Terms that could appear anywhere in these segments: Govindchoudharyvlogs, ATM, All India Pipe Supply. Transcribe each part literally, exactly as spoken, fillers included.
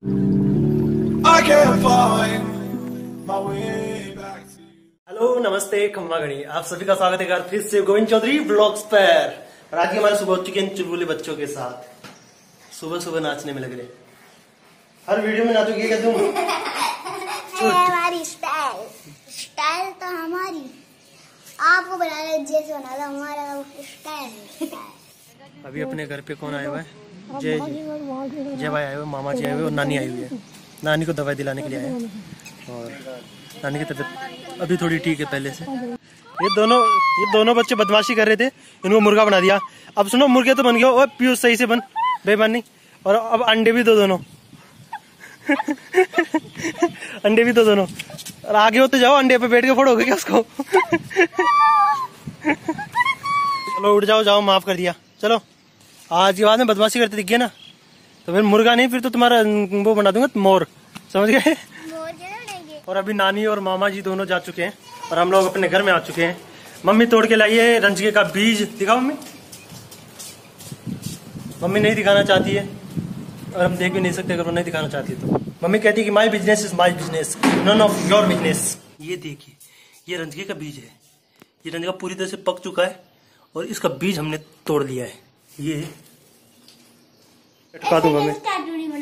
I can't find my way back to you. Hello नमस्ते खम्मा घड़ी, आप सभी का स्वागत है एक बार फिर से गोविंद चौधरी व्लॉग्स पर। और आज हमारे सुबह हो चुके हैं चुलबुले बच्चों के साथ, सुबह सुबह नाचने में लग रहे। हर वीडियो में नाचोगे क्या तुम? हमारी स्टाइल स्टाइल तो हमारी आपको बनाना जैसे बनाना हमारा स्टाइल। अभी अपने घर पे कौन आया हुआ है? जय जय भाई आए हुए, मामा जी आए हुए और नानी आई हुई है। नानी को दवाई दिलाने के लिए आए हैं और नानी की तबीयत अभी थोड़ी ठीक है पहले से। ये दोनों ये दोनों बच्चे बदमाशी कर रहे थे, इनको मुर्गा बना दिया। अब सुनो, मुर्गे तो बन गया और पीयूष सही से बन बेमान नहीं, और अब अंडे भी दो दोनों अंडे भी दो दोनों और आगे होते जाओ, अंडे पे बैठ के फोड़ोगे क्या उसको? चलो उठ जाओ जाओ, माफ कर दिया। चलो आज के बाद में बदमाशी करते दिख गया ना, तो फिर मुर्गा नहीं, फिर तो तुम्हारा वो बना दूंगा मोर, समझ गए? और अभी नानी और मामा जी दोनों जा चुके हैं और हम लोग अपने घर में आ चुके हैं। मम्मी तोड़ के लाई है रंजके का बीज, दिखाओ मम्मी। मम्मी नहीं दिखाना चाहती है और हम देख भी नहीं सकते अगर वो नहीं दिखाना चाहती है तो। मम्मी कहती है कि my business is my business, none of your business. ये देखिए, ये रंजके का बीज है। ये रंजका पूरी तरह से पक चुका है और इसका बीज हमने तोड़ लिया है। ये लटका दूंगा मैं। क्या,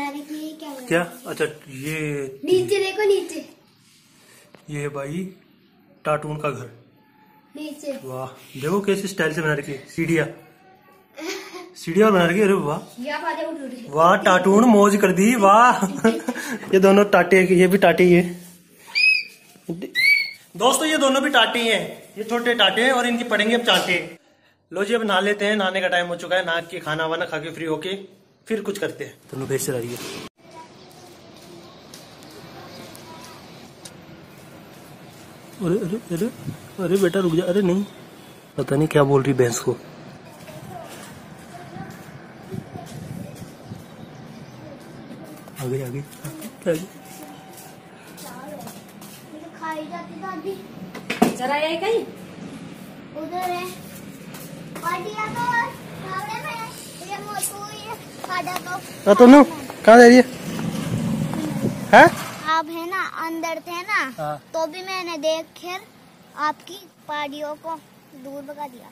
क्या? अच्छा ये नीचे देखो, नीचे ये है भाई टाटून का घर। नीचे वाह देखो कैसे स्टाइल से बना रखी है, सीढ़िया सीढ़िया बना रखी है। अरे वाह वाह, टाटून मौज कर दी वाह। ये दोनों टाटे, ये भी टाटे ही है दोस्तों, ये दोनों भी टाटे ही है। ये छोटे टाटे हैं और इनकी पड़ेंगे अब चाटे। लो जी अब नहा लेते हैं, नहाने का टाइम हो चुका है। नहा के खाना वाना खा के फ्री होके फिर कुछ करते हैं। दोनों भेज से रही है। अरे अरे अरे अरे बेटा रुक जा, अरे नहीं पता नहीं क्या बोल रही भैंस को। आगे आगे आगे कहीं उधर है तो नो कहाँ जा रही है? है? आप है ना अंदर थे ना, हाँ। तो भी मैंने देख कर आपकी पहाड़ियों को दूर भगा दिया।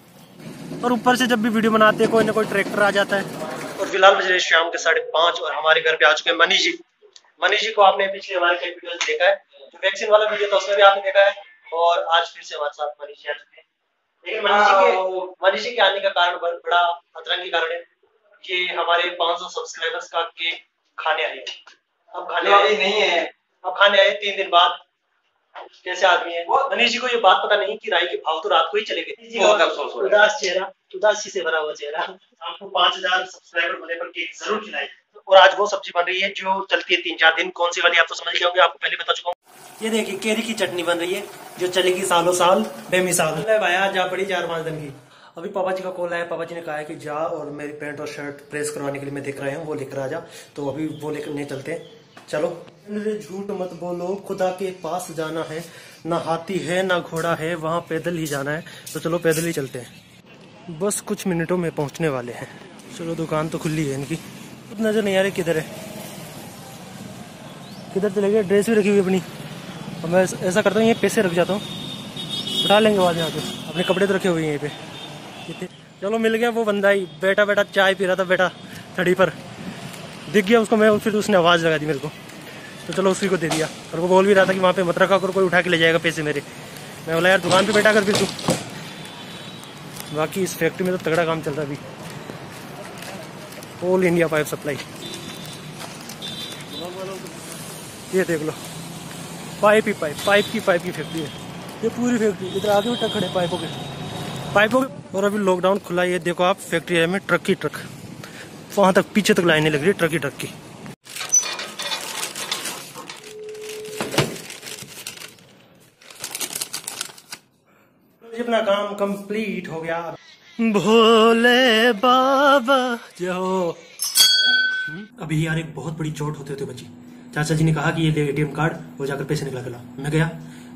और ऊपर से जब भी वीडियो बनाते हैं कोई ना कोई ट्रैक्टर आ जाता है। और फिलहाल बज रहे शाम के साढ़े पाँच और हमारे घर पे आ चुके हैं मनीष जी। मनीष जी को आपने पिछले हमारे कई वीडियो देखा है, जो वैक्सीन वाला वीडियो था उसमें भी आपने देखा है। और आज फिर से हमारे साथ मनीष जी आ चुके हैं। लेकिन मनीष जी के आने का कारण बड़ा अतरंगी कारण है। ये हमारे पाँच सौ सब्सक्राइबर्स का केक खाने आए। अब खाने आए नहीं है, अब खाने आए तीन दिन बाद। कैसे आदमी है मनीष जी, को ये बात पता नहीं कि राई के भाव तो रात को ही चले गए। उदास चेहरा, उदासी से भरा हुआ चेहरा। आपको पांच हजार सब्सक्राइबर होने पर केक जरूर खिलाए। और आज वो सब्जी बन रही है जो चलती है तीन चार दिन। कौन सी वाली आप तो समझ गए होंगे, आपको पहले बता चुका हूँ। ये देखिए केरी की चटनी बन रही है जो चलेगी सालों साल बेमिसाल। भाया जा पड़ी चार पांच दिन की। अभी पापा जी का कॉल आया, पापा जी ने कहा है कि जा और मेरी पैंट और शर्ट प्रेस करवाने के लिए मैं देख रहा हूँ, वो लेकर आ जा। तो अभी वो लेकर नहीं चलते। चलो झूठ मत बोलो, खुदा के पास जाना है, ना हाथी है ना घोड़ा है, वहाँ पैदल ही जाना है। तो चलो पैदल ही चलते हैं, बस कुछ मिनटों में पहुँचने वाले हैं। चलो दुकान तो खुली है इनकी, नजर नहीं आ रही किधर है, किधर चले गए। ड्रेस भी रखी हुई अपनी। अब मैं ऐसा करता हूँ ये पैसे रख जाता हूँ, उठा लेंगे बाद में आके। अपने कपड़े तो रखे हुए हैं यहीं पे। चलो मिल गया वो बंदा ही, बैठा बैठा चाय पी रहा था बैठा थड़ी पर, दिख गया उसको मैं। फिर उसने आवाज़ लगा दी मेरे को, तो चलो उसी को दे दिया। और वो बोल भी रहा था कि वहाँ पे मत रखा कर, कोई उठा के ले जाएगा पैसे मेरे। मैं बोला यार दुकान पर बैठा कर फिर तू। बाकी इस फैक्ट्री में तो तगड़ा काम चल रहा है अभी, ऑल इंडिया पाइप सप्लाई। ये देख लो पाइप ही पाइप, पाइप की पाइप की फैक्ट्री है ये पूरी फैक्ट्री। इधर आगे भी ट्रक खड़े पाइपों के पाइपों के और अभी लॉकडाउन खुला है। ये देखो आप फैक्ट्री है में ट्रक ही ट्रक, वहाँ तक पीछे तक लाइनें लग रही है ट्रक ही ट्रक की। अपना काम कंप्लीट हो गया। भोले बाबा जाओ। अभी यार एक बहुत बड़ी चोट होते होते बची। चाचा जी ने कहा कि ये ले एटीएम कार्ड और जाकर पैसे निकला कर ला। मैं गया,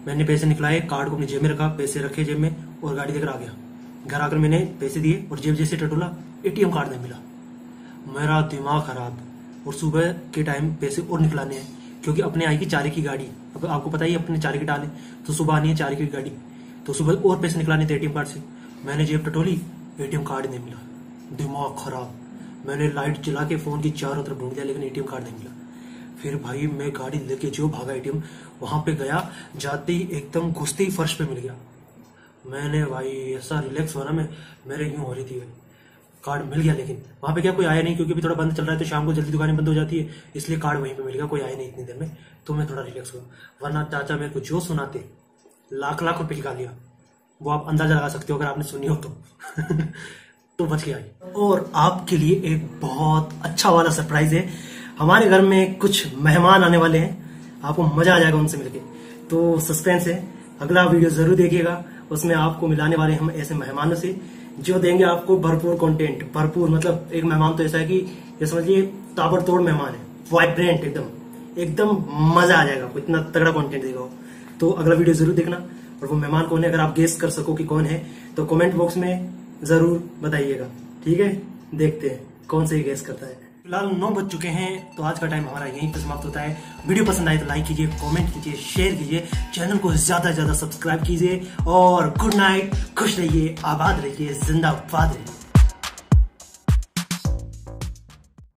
मैंने पैसे निकलाए, कार्ड को अपनी जेब में रखा, पैसे रखे जेब में और गाड़ी देकर आ गया। घर आकर मैंने पैसे दिए और जेब जैसे टटोला, एटीएम कार्ड नहीं मिला। मेरा दिमाग खराब। और सुबह के टाइम पैसे और निकलाने हैं, क्योंकि अपने आएगी चारे की गाड़ी। अब आपको पता ही अपने चारे की डाले तो सुबह आनी है चारे की गाड़ी, तो सुबह और पैसे निकलाने थे एटीएम कार्ड से। मैंने जेब टटोली, एटीएम कार्ड नहीं मिला, दिमाग खराब। मैंने लाइट जला के फोन की चारों तरफ ढूंढ दिया, लेकिन एटीएम कार्ड नहीं मिला। फिर भाई मैं गाड़ी लेके जो भागा एटीएम, वहां पे गया, जाते ही एकदम घुसते ही फर्श पे मिल गया। मैंने भाई ऐसा रिलैक्स होना, मैं मेरे यूं हो रही थी। कार्ड मिल गया, लेकिन वहां पे क्या कोई आया नहीं, क्योंकि अभी थोड़ा बंद चल रहा है, तो शाम को जल्दी दुकानें बंद हो जाती है, इसलिए कार्ड वहीं पे मिल गया। कोई आया नहीं इतनी देर में, तो मैं थोड़ा रिलैक्स हुआ, वरना चाचा मेरे को जो सुनाते लाख लाख रुपये निकाल लिया। वो आप अंदाजा लगा सकते हो अगर आपने सुनी हो तो तो बच गया। और आपके लिए एक बहुत अच्छा वाला सरप्राइज है, हमारे घर में कुछ मेहमान आने वाले हैं, आपको मजा आ जाएगा उनसे मिलके, तो सस्पेंस है। अगला वीडियो जरूर देखिएगा, उसमें आपको मिलाने वाले हम ऐसे मेहमानों से जो देंगे आपको भरपूर कंटेंट। भरपूर मतलब एक मेहमान तो ऐसा है कि ये समझिए ताबड़तोड़ मेहमान है, वाइब्रेंट एकदम, एकदम मजा आ जाएगा, इतना तगड़ा कंटेंट देगा वो। तो अगला वीडियो जरूर देखना। और वो मेहमान कौन है, अगर आप गेस कर सको कि कौन है तो कमेंट बॉक्स में जरूर बताइएगा, ठीक है? देखते हैं कौन से ही गेस करता है। फिलहाल नौ बज चुके हैं, तो आज का टाइम हमारा यहीं पर समाप्त होता है। वीडियो पसंद आए तो लाइक कीजिए, कमेंट कीजिए, शेयर कीजिए, चैनल को ज्यादा से ज्यादा सब्सक्राइब कीजिए। और गुड नाइट, खुश रहिए, आबाद रहिए, जिंदाबाद रहिए।